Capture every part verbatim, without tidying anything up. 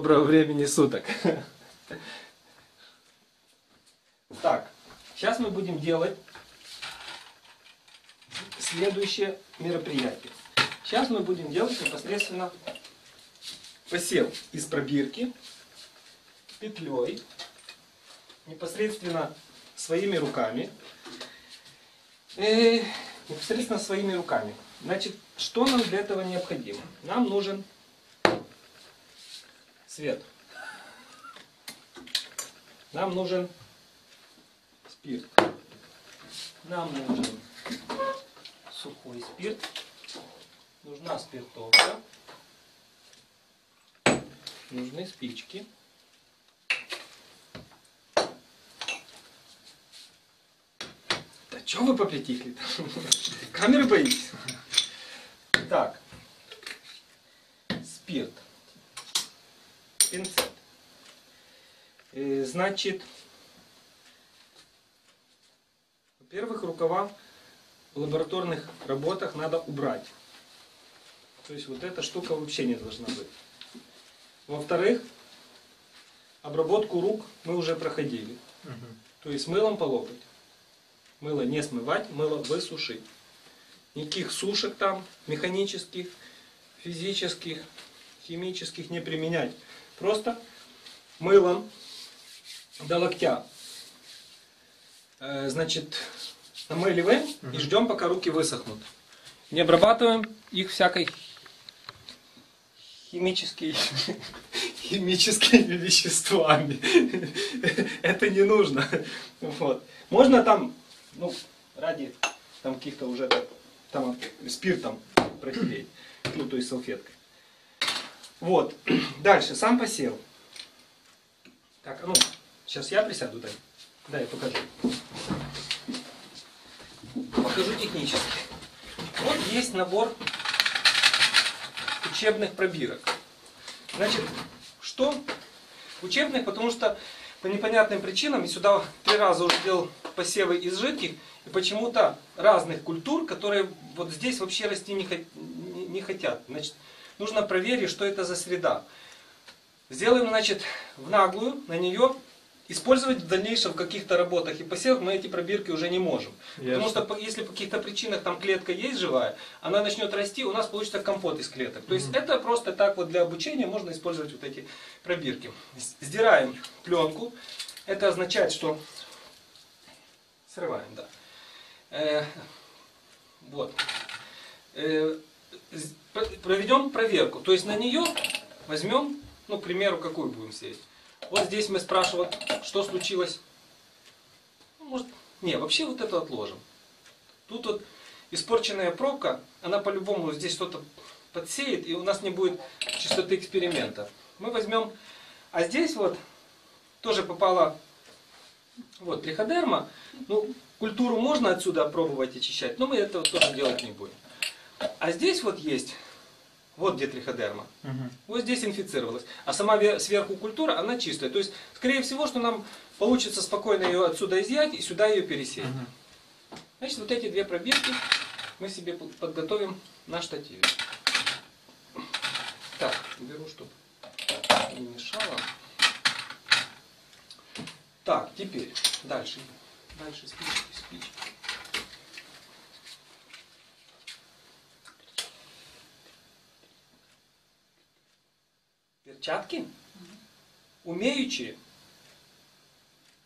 Доброго времени суток. Так, сейчас мы будем делать следующее мероприятие. Сейчас мы будем делать непосредственно посев из пробирки петлей, непосредственно своими руками. И непосредственно своими руками. Значит, что нам для этого необходимо? Нам нужен свет. Нам нужен спирт. Нам нужен сухой спирт. Нужна спиртовка. Нужны спички. Да чё вы попритихли? Камеры боитесь? Так. Спирт. Пинцет. Значит, во-первых, рукава в лабораторных работах надо убрать. То есть вот эта штука вообще не должна быть. Во-вторых, обработку рук мы уже проходили. Угу. То есть мылом полопать. Мыло не смывать, мыло высушить. Никаких сушек там, механических, физических, химических не применять. Просто мылом до локтя. Значит, намыливаем угу. и ждем, пока руки высохнут. Не обрабатываем их всякой химической, химическими веществами. Это не нужно. Вот. Можно там, ну, ради там каких-то уже там, спиртом протереть. Ну, то есть салфеткой. Вот. Дальше. Сам посев. Так, ну, сейчас я присяду, дай. Да, я покажу. Покажу технически. Вот есть набор учебных пробирок. Значит, что? Учебных, потому что по непонятным причинам, я сюда три раза уже делал посевы из жидких, и почему-то разных культур, которые вот здесь вообще расти не, не хотят. Значит, нужно проверить, что это за среда. Сделаем, значит, в наглую, на нее. Использовать в дальнейшем в каких-то работах и посевах мы эти пробирки уже не можем. Ясно. Потому что если по каких-то причинах там клетка есть живая, она начнет расти, у нас получится компот из клеток. То есть mm-hmm. это просто так вот для обучения можно использовать вот эти пробирки. Сдираем пленку. Это означает, что... Срываем, да. Э-э- вот. Э-э- проведем проверку. То есть на нее возьмем, ну, к примеру, какую будем сеять. Вот здесь мы спрашиваем, что случилось. Может, не, вообще вот это отложим. Тут вот испорченная пробка, она по-любому здесь что-то подсеет, и у нас не будет чистоты эксперимента. Мы возьмем, а здесь вот тоже попала вот триходерма. Ну, культуру можно отсюда пробовать очищать, но мы этого тоже делать не будем. А здесь вот есть... Вот где триходерма. Угу. Вот здесь инфицировалась. А сама сверху культура, она чистая. То есть, скорее всего, что нам получится спокойно ее отсюда изъять и сюда ее пересеять. Угу. Значит, вот эти две пробирки мы себе подготовим на штативе. Так, беру, чтобы не мешало. Так, теперь дальше. Дальше спички, спички. Перчатки, умеючи,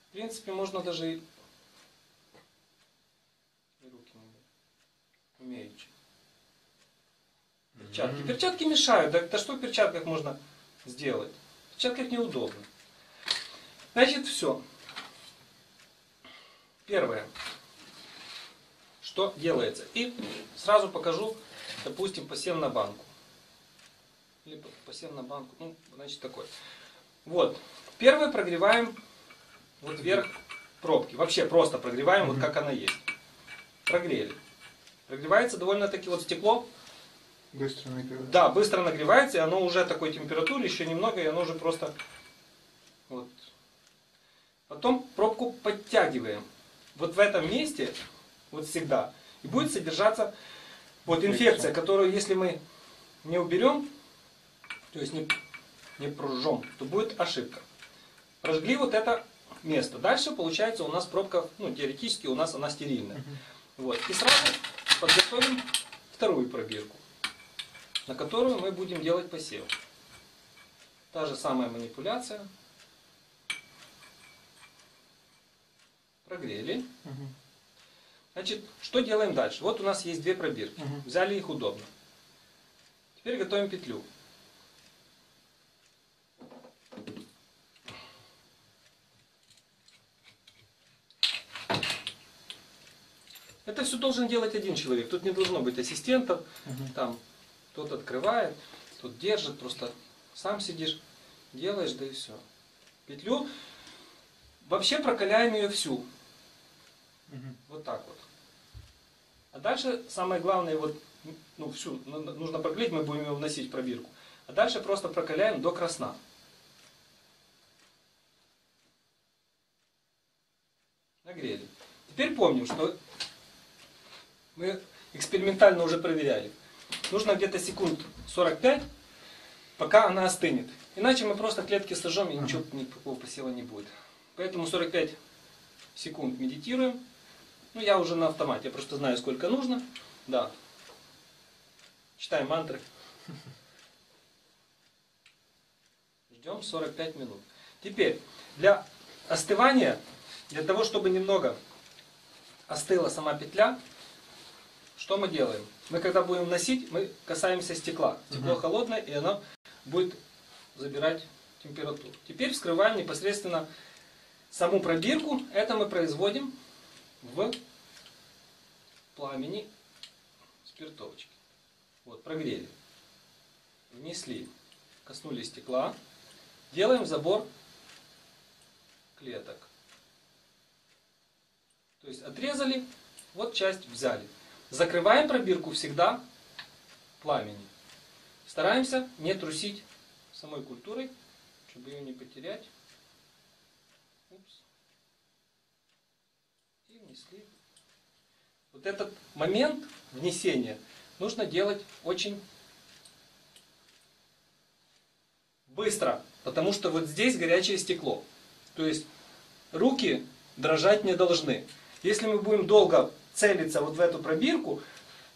в принципе, можно даже и руки умеючи. Перчатки. Перчатки мешают. Да, да что в перчатках можно сделать? В перчатках неудобно. Значит, все. Первое, что делается. И сразу покажу, допустим, посев на банку. Или посев на банку. Ну, значит, такой. Вот. Первое прогреваем вот вверх пробки. Вообще просто прогреваем, вот как она есть. Прогрели. Прогревается довольно-таки вот стекло. Быстро нагревается. Да, быстро нагревается, и оно уже такой температуре, еще немного, и оно уже просто... Вот. Потом пробку подтягиваем. Вот в этом месте, вот всегда, и будет содержаться вот инфекция, которую, если мы не уберем... То есть не не пружом, то будет ошибка. Прожгли вот это место. Дальше получается у нас пробка, ну теоретически у нас она стерильная. Вот. И сразу подготовим вторую пробирку, на которую мы будем делать посев. Та же самая манипуляция. Прогрели. Значит, что делаем дальше? Вот у нас есть две пробирки. Взяли их удобно. Теперь готовим петлю. Это все должен делать один человек. Тут не должно быть ассистентов. Угу. Там тот открывает, тот держит. Просто сам сидишь, делаешь, да и все. Петлю. Вообще прокаляем ее всю. Угу. Вот так вот. А дальше самое главное, вот, ну, всю нужно проклеить, мы будем ее вносить в пробирку. А дальше просто прокаляем до красна. Нагрели. Теперь помним, что мы экспериментально уже проверяли. Нужно где-то секунд сорок пять, пока она остынет. Иначе мы просто клетки сожжем и ничего, никакого посева не будет. Поэтому сорок пять секунд медитируем. Ну, я уже на автомате, я просто знаю, сколько нужно. Да. Читаем мантры. Ждем сорок пять минут. Теперь, для остывания, для того, чтобы немного остыла сама петля, что мы делаем? Мы когда будем носить, мы касаемся стекла. Стекло холодное, и оно будет забирать температуру. Теперь вскрываем непосредственно саму пробирку. Это мы производим в пламени спиртовочки. Вот, прогрели. Внесли. Коснулись стекла. Делаем забор клеток. То есть отрезали, вот часть взяли. Закрываем пробирку всегда пламени. Стараемся не трусить самой культурой, чтобы ее не потерять. Упс. И внесли. Вот этот момент внесения нужно делать очень быстро, потому что вот здесь горячее стекло. То есть руки дрожать не должны. Если мы будем долго целиться вот в эту пробирку,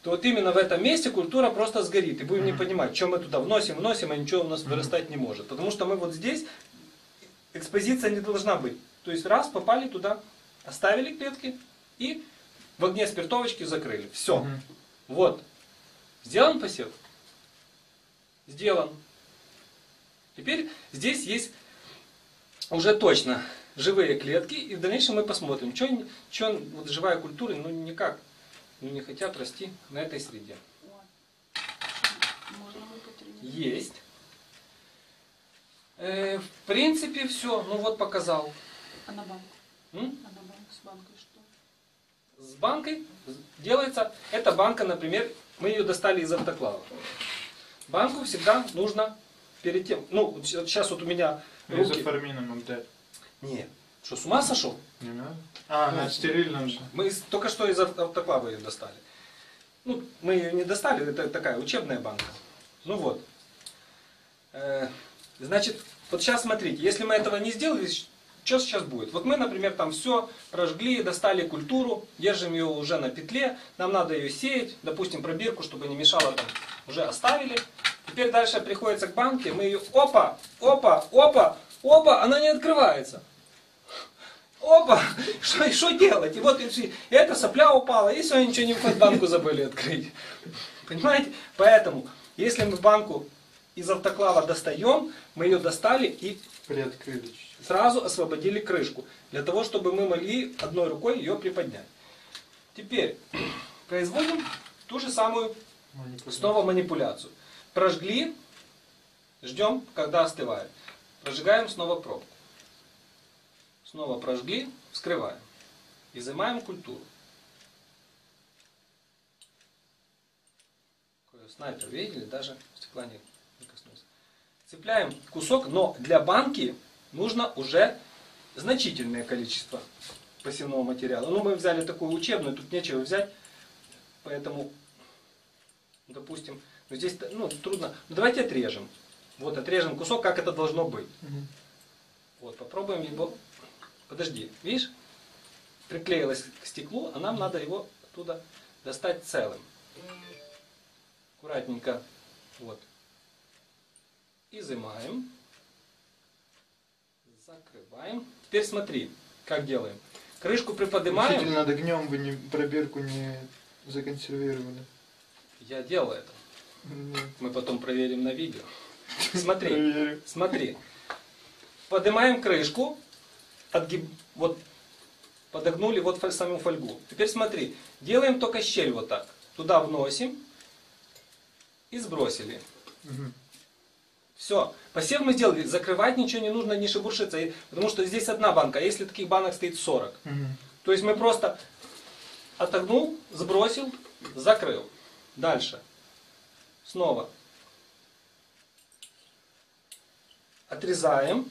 то вот именно в этом месте культура просто сгорит. И будем не понимать, что мы туда вносим, вносим, а ничего у нас вырастать не может. Потому что мы вот здесь, экспозиция не должна быть. То есть раз, попали туда, оставили клетки и в огне спиртовочки закрыли. Все. Mm-hmm. Вот. Сделан посев? Сделан. Теперь здесь есть уже точно живые клетки, и в дальнейшем мы посмотрим, что, что вот живая культура, ну никак, ну, не хотят расти на этой среде. Можно есть. Э, в принципе, все. Ну вот показал. А на банку? М? А на банку с банкой что? С банкой делается. Эта банка, например, мы ее достали из автоклава. Банку всегда нужно перед тем. Ну, сейчас вот у меня. Изоформином обдать. Не, что, с ума сошел? Не надо. А, она стерильная же. Мы только что из автоклава ее достали. Ну, мы ее не достали, это такая учебная банка. Ну вот. Значит, вот сейчас смотрите, если мы этого не сделали, что сейчас будет? Вот мы, например, там все прожгли, достали культуру, держим ее уже на петле, нам надо ее сеять, допустим, пробирку, чтобы не мешало, там уже оставили. Теперь дальше приходится к банке, мы ее, опа, опа, опа, опа, она не открывается. Опа, что делать? И вот и эта сопля упала, и все, ничего не выходит, банку забыли открыть. Понимаете? Поэтому, если мы банку из автоклава достаем, мы ее достали и приоткрыли, сразу освободили крышку, для того, чтобы мы могли одной рукой ее приподнять. Теперь производим ту же самую манипуляцию. Снова манипуляцию. Прожгли, ждем, когда остывает. Прожигаем снова пробку. Снова прожгли, вскрываем. Изымаем культуру. Снайпер, видели, даже стекла не коснулся. Цепляем кусок, но для банки нужно уже значительное количество посевного материала. Ну, мы взяли такую учебную, тут нечего взять, поэтому, допустим, здесь, ну, трудно. Давайте отрежем. Вот отрежем кусок, как это должно быть. Угу. Вот, попробуем его. Подожди, видишь? Приклеилось к стеклу, а нам надо его оттуда достать целым. Аккуратненько. Вот. Изымаем. Закрываем. Теперь смотри, как делаем. Крышку приподнимаем. Учитель, над огнем вы не, пробирку не законсервировали. Я делал это. Нет. Мы потом проверим на видео. Смотри, проверим. Смотри. Поднимаем крышку. Отгиб... Вот. Подогнули вот саму фольгу. Теперь смотри. Делаем только щель вот так. Туда вносим. И сбросили. Угу. Все. Посев мы сделали. Закрывать ничего не нужно, не шебуршиться. Потому что здесь одна банка. А если таких банок стоит сорок. Угу. То есть мы просто отогнул, сбросил, закрыл. Дальше. Снова. Отрезаем.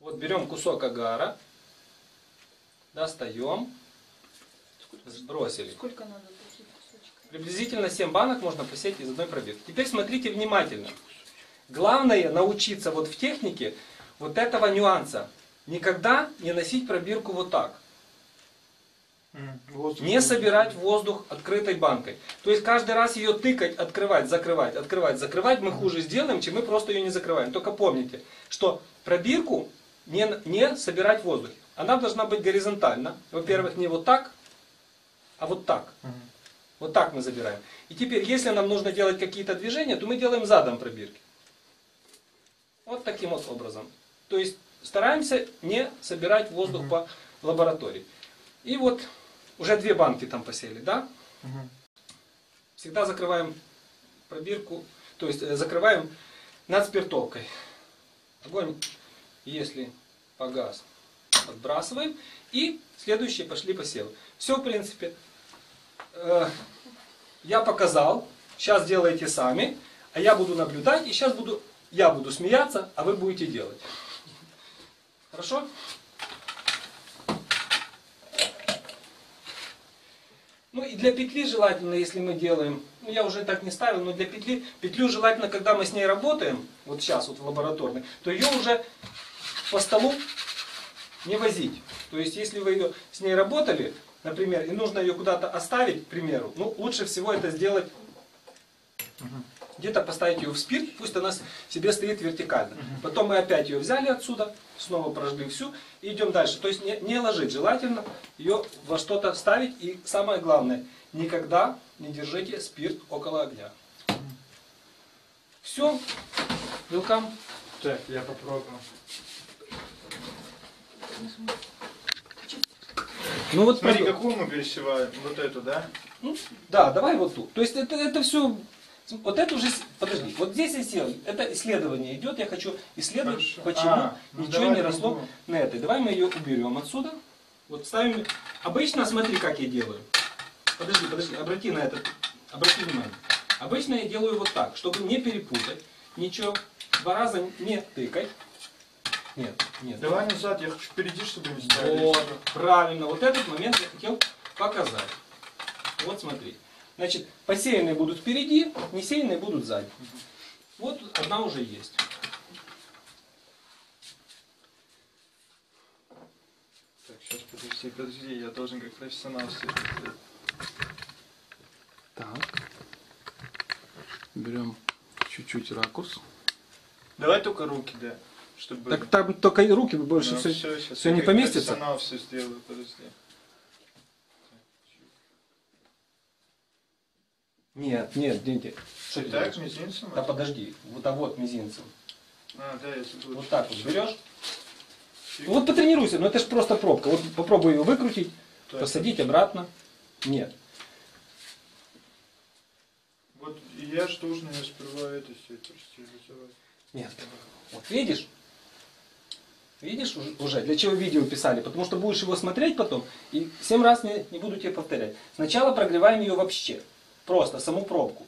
Вот берем кусок агара. Достаем. Сбросили. Сколько надо? Приблизительно семь банок можно посеять из одной пробирки. Теперь смотрите внимательно. Главное научиться вот в технике вот этого нюанса. Никогда не носить пробирку вот так. Воздух. Не собирать воздух открытой банкой. То есть каждый раз ее тыкать, открывать, закрывать, открывать, закрывать. Мы хуже сделаем, чем мы просто ее не закрываем. Только помните, что пробирку не, не собирать воздух. Она должна быть горизонтально. Во-первых, не вот так, а вот так. Вот так мы забираем. И теперь, если нам нужно делать какие-то движения, то мы делаем задом пробирки. Вот таким вот образом. То есть стараемся не собирать воздух [S2] Угу. [S1] По лаборатории. И вот уже две банки там посели, да? [S2] Угу. [S1] Всегда закрываем пробирку, то есть закрываем над спиртовкой. Огонь, если погас, отбрасываем. И следующие пошли посевы. Все, в принципе. Я показал, сейчас делаете сами, а я буду наблюдать, и сейчас буду, я буду смеяться, а вы будете делать. Хорошо? Ну и для петли желательно, если мы делаем, ну я уже так не ставил, но для петли, петлю желательно, когда мы с ней работаем, вот сейчас вот в лабораторной, то ее уже по столу не возить. То есть, если вы ее с ней работали, например, и нужно ее куда-то оставить, к примеру, ну, лучше всего это сделать, угу. где-то поставить ее в спирт, пусть она себе стоит вертикально. Угу. Потом мы опять ее взяли отсюда, снова прожгли всю и идем дальше. То есть не, не ложить, желательно ее во что-то ставить. И самое главное, никогда не держите спирт около огня. Угу. Все, welcome. Так, я попробую. Ну, вот смотри, продукт. Какую мы пересеваем? Вот эту, да? Ну, да, давай вот ту. То есть это, это все... Вот это уже... Подожди, вот здесь я сел. Это исследование идет. Я хочу исследовать, хорошо. Почему а, ну ничего не росло другу. На этой. Давай мы ее уберем отсюда. Вот ставим... Обычно, смотри, как я делаю. Подожди, подожди, обрати на это. Обрати внимание. Обычно я делаю вот так, чтобы не перепутать. Ничего. Два раза не тыкать. Нет, нет. Давай назад, я хочу впереди, чтобы не сделать. Вот, правильно. Вот этот момент я хотел показать. Вот смотри. Значит, посеянные будут впереди, несеянные будут сзади. Угу. Вот одна уже есть. Так, сейчас подожди, подожди, я должен как профессионал все это сделать. Так. Берем чуть-чуть ракурс. Давай только руки, да. Чтобы... Так там только и руки больше, ну, все, все, все, все не поместится. Все сделаю, нет, нет, нет. Что ты так, мизинцем? Да подожди, вот а вот мизинцем. А, да, если вот чуть -чуть. Так вот берешь. Фиг. Вот потренируйся, но это же просто пробка. Вот попробуй ее выкрутить, так, посадить так. обратно. Нет. Вот я ж должен ее сперва это все перестилизовать. Нет. Вот видишь? Видишь уже, для чего видео писали? Потому что будешь его смотреть потом, и семь раз не, не буду тебе повторять. Сначала прогреваем ее вообще. Просто, саму пробку.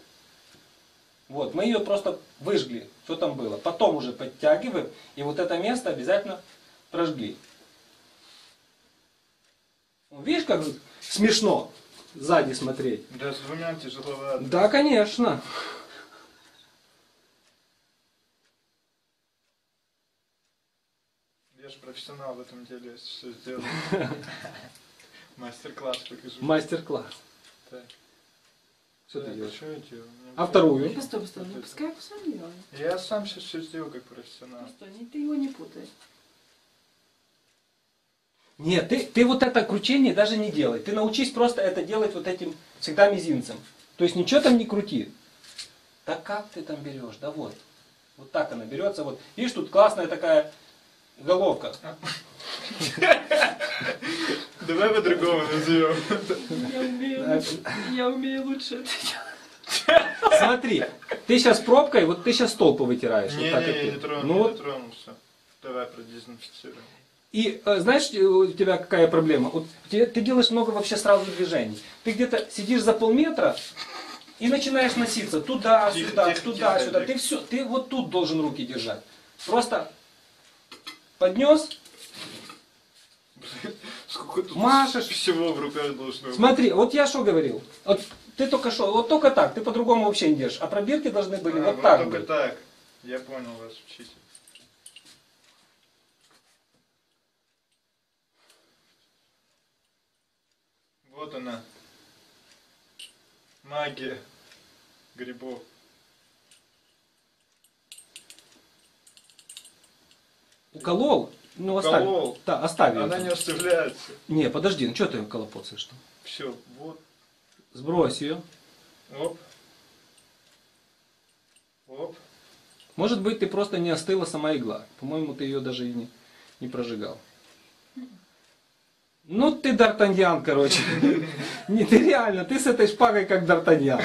Вот, мы ее просто выжгли, что там было. Потом уже подтягиваем, и вот это место обязательно прожгли. Видишь, как смешно сзади смотреть? Да, с двумя тяжеловато. Да, конечно. Я же профессионал в этом деле, если все сделал. Мастер-класс покажу. Мастер-класс. Что ты делаешь? А вторую? Постой, постой, ну пускай сам делает. Я сам сейчас все сделал как профессионал. Постой, ты его не путай. Нет, ты, ты вот это кручение даже не делай. Ты научись просто это делать вот этим всегда мизинцем. То есть ничего там не крути. Да как ты там берешь? Да вот. Вот так она берется. Вот. Видишь, тут классная такая головка. Давай по-другому назовем. Я умею лучше это делать. Смотри, ты сейчас пробкой, вот ты сейчас столб вытираешь. Не, не, не трону, не трону. Давай продезинфицируем. И знаешь, у тебя какая проблема? Вот ты, ты делаешь много вообще сразу движений. Ты где-то сидишь за полметра и начинаешь носиться туда-сюда, туда-сюда. Ты все, ты вот тут должен руки держать. Просто поднес, сколько тут машешь, всего в руках должно быть. Смотри, вот я что говорил. Вот ты только что, вот только так, ты по-другому вообще не держишь. А пробирки должны были а, вот, вот так. Только быть. Так. Я понял вас, учитель. Вот она, магия грибов. Уколол? Ну, уколол. Оставь. Да, оставь. Она не оставляется. Не, подожди, ну что ты ее колопоцаешь-то? Все, вот. Сбрось ее. Оп. Оп. Может быть, ты просто не остыла сама игла. По-моему, ты ее даже и не, не прожигал. Ну ты Д'Артаньян, короче. Не, ты реально, ты с этой шпагой как Д'Артаньян.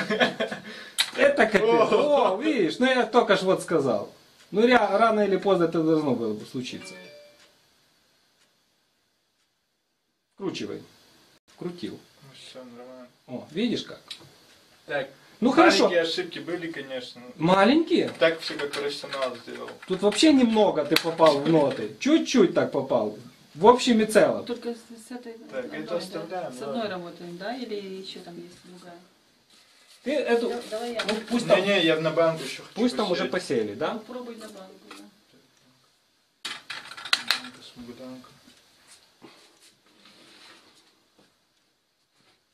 Это капец. О, видишь, ну я только ж вот сказал. Ну рано или поздно это должно было бы случиться. Вкручивай. Вкрутил. Ну все, нормально. О, видишь как? Так. Ну хорошо. Маленькие ошибки были, конечно. Маленькие? Так все как профессионал сделал. Тут вообще немного ты попал в ноты. Чуть-чуть так попал. В общем и целом. Только с этой так, одной, это оставляем, да. С одной работаем, да? Или еще там есть другая? Ты эту... Да, давай я. Ну, пусть не, там... не, я на банку еще хочу. Пусть посеять. Там уже посели, да? Попробуй на банку, да. Смугаданка.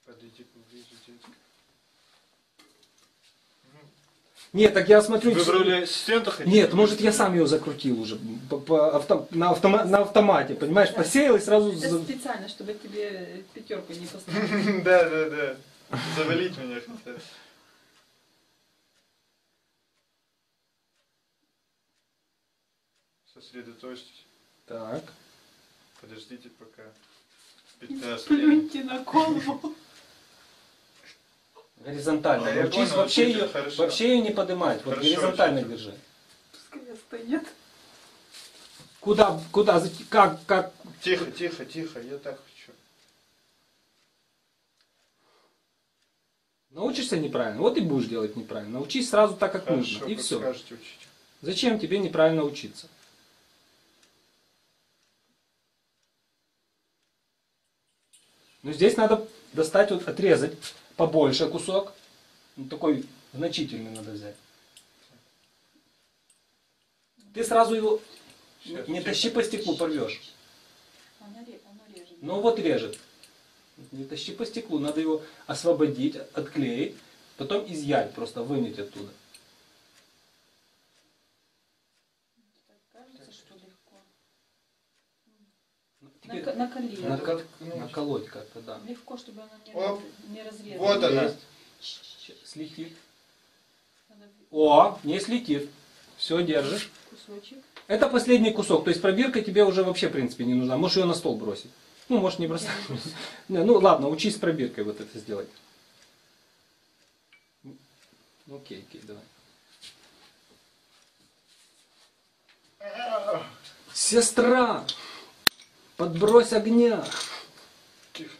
Подойди поближе, детка. Нет, так я смотрю... Вы в роли ассистента хотите? Нет, может я сам ее закрутил уже по, по, авто, на, автома, на автомате, понимаешь? Да. Посеялась сразу... Это за... специально, чтобы тебе пятерку не поставили. Да, да, да. Завалить меня хотят. Сосредоточьтесь. Так. Подождите пока. пятнадцать. Плюньте на колбу. Горизонтально. А, учись понял, вообще, ее, вообще ее не поднимать. Хорошо, вот горизонтально учитель. Держи. Пускай остынет. Куда, куда, как, как? Тихо, тихо, тихо, я так хочу. Научишься неправильно, вот и будешь делать неправильно. Научись сразу так, как хорошо, нужно, и как все. Скажете, учитель. Зачем тебе неправильно учиться? Ну здесь надо достать, вот отрезать. Побольше кусок. Ну, такой значительный надо взять. Ты сразу его сейчас, не тащи по стеклу, порвешь. Оно, оно режет. Ну вот режет. Не тащи по стеклу, надо его освободить, отклеить, потом изъять, просто вынуть оттуда. Кажется, что легко. Теперь на, на Накол... Наколоть как-то, да. Легко, чтобы она не, раз... не разрезала. Вот она. Слетит. Надо... О, не слетит. Все, держишь. Кусочек. Это последний кусок. То есть пробирка тебе уже вообще, в принципе, не нужна. Можешь ее на стол бросить. Ну, можешь не бросать. Не, ну, ладно, учись с пробиркой вот это сделать. Окей, окей, давай. Сестра! Подбрось огня. Тихо.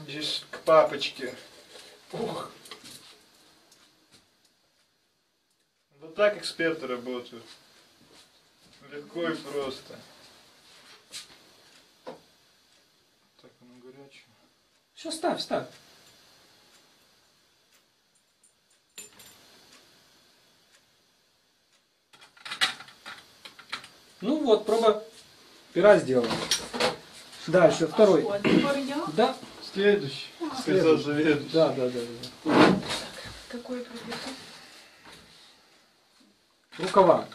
Здесь к папочке. Ух. Вот так эксперты работают. Легко и просто. Так, оно горячее. Все, ставь, ставь. Ну вот, проба пера сделана. Дальше, второй. А да. Следующий. А, следующий. Следующий. Да, да, да, да. Какой предмет? Рукава.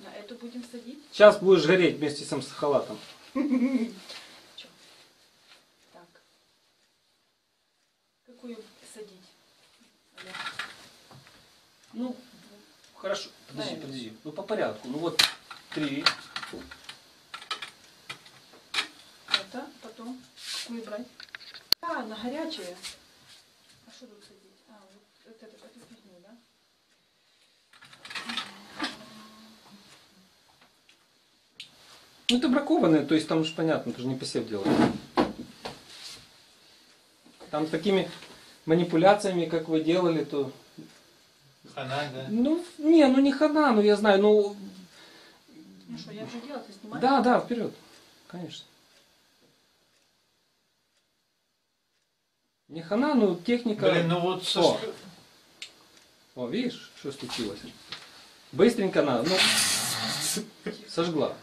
На эту будем садить? Сейчас будешь гореть вместе с халатом. Так. Какую садить? Ну, хорошо. Подожди, подожди. Ну по порядку. Ну вот три. Это потом какую брать? А, на горячее. А что тут садить? А, вот, вот это, вот эту фигню, да? Ну это бракованное, то есть там уж понятно, ты же не посев делаешь. Там с такими манипуляциями, как вы делали, то... Хана, да? Ну, не, ну не хана, ну я знаю, ну... Ну что, я уже делала, ты снимаешь? Да, да, вперед, конечно. Не хана, но техника... Блин, ну вот... Со... О. О, видишь, что случилось? Быстренько она, ну, сожгла.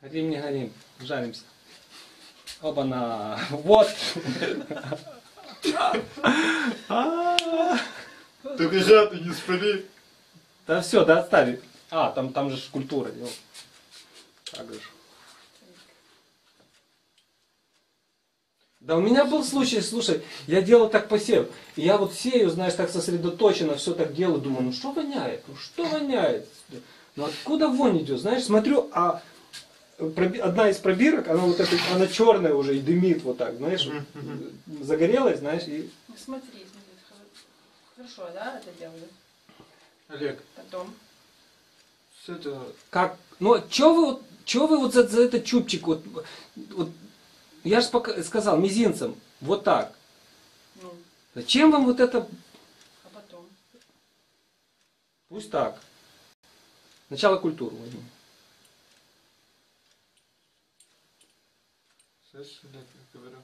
Горим, не горим, жаримся. Оба-на! Вот! Только жарты не спали. Да все, да отстави. А, там, там же культура. Так же. Да у меня был случай, слушай, я делал так посев. Я вот сею, знаешь, так сосредоточенно, все так делаю, думаю, ну что воняет, ну что воняет? Ну откуда вонь идет, знаешь, смотрю, а одна из пробирок, она вот эта, она черная уже и дымит вот так, знаешь, загорелась, знаешь, и... Смотри, смотри, хорошо, да, это делаю? Олег. Потом. Все это... Как? Ну, что вы, чё вы вот за, за этот чубчик вот... вот я же сказал мизинцем, вот так. Ну. Зачем вам вот это? А потом? Пусть так. Начало культуры возьмем. Слышишь, Олег, я говорю,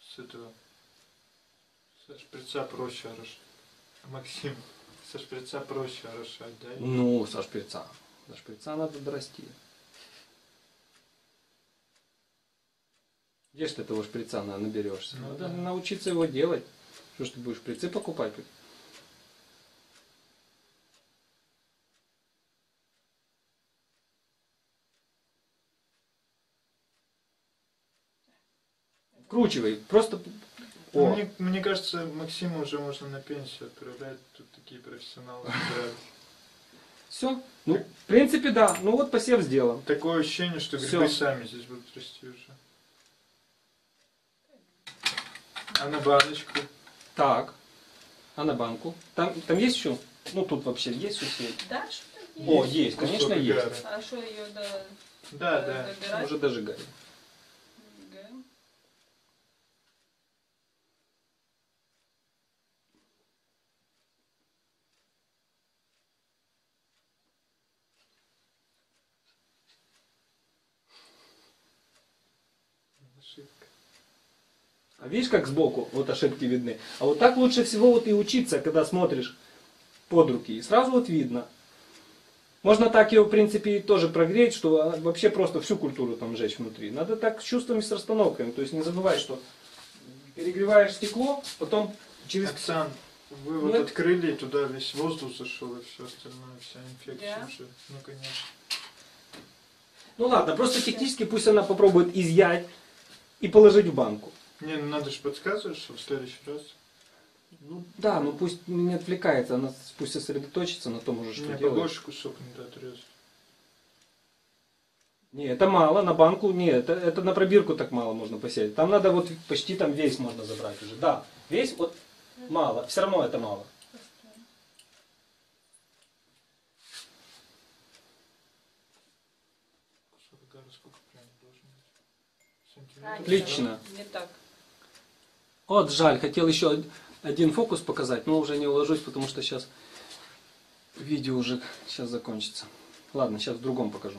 с этого, со шприца проще орошать. Максим, со шприца проще орошать, да? Ну, со шприца. Со шприца надо дорасти. Где ж ты этого шприца наберешься? Ну, надо да. научиться его делать. Что ж ты будешь шприцы покупать? Вкручивай. Просто... Ну, мне, мне кажется, Максима уже можно на пенсию отправлять. Тут такие профессионалы собираются. Все. Ну, в принципе, да. Ну вот посев сделан. Такое ощущение, что грибы сами здесь будут расти уже. А на баночку? Так. А на банку? Там, там есть еще? Ну тут вообще есть все. Да, что-то есть. О, есть, конечно, есть. А что ее до... Да, до, да. Добирать? Уже дожигали. Дожигаем. Ошибка. А видишь, как сбоку вот ошибки видны? А вот так лучше всего вот и учиться, когда смотришь под руки. И сразу вот видно. Можно так его, в принципе, тоже прогреть, что вообще просто всю культуру там сжечь внутри. Надо так с чувствами, с расстановками. То есть не забывай, что перегреваешь стекло, потом через... Оксан, вы вот ну, открыли, и туда весь воздух зашел, и все остальное, вся инфекция yeah. уже. Ну, конечно. Ну ладно, просто технически пусть она попробует изъять и положить в банку. Не, ну надо же подсказывать, что в следующий раз. Ну, да, ну пусть не отвлекается, она пусть сосредоточится на том уже, что не, делает. Побольше кусок надо отрезать. Не, это мало, на банку, не, это, это на пробирку так мало можно посеять. Там надо вот почти там весь можно забрать уже. Да, весь вот мало, все равно это мало. Кусок гора сколько прям должен быть? Сантиметр? Отлично. Не так. Вот жаль, хотел еще один фокус показать, но уже не уложусь, потому что сейчас видео уже сейчас закончится. Ладно, сейчас в другом покажу.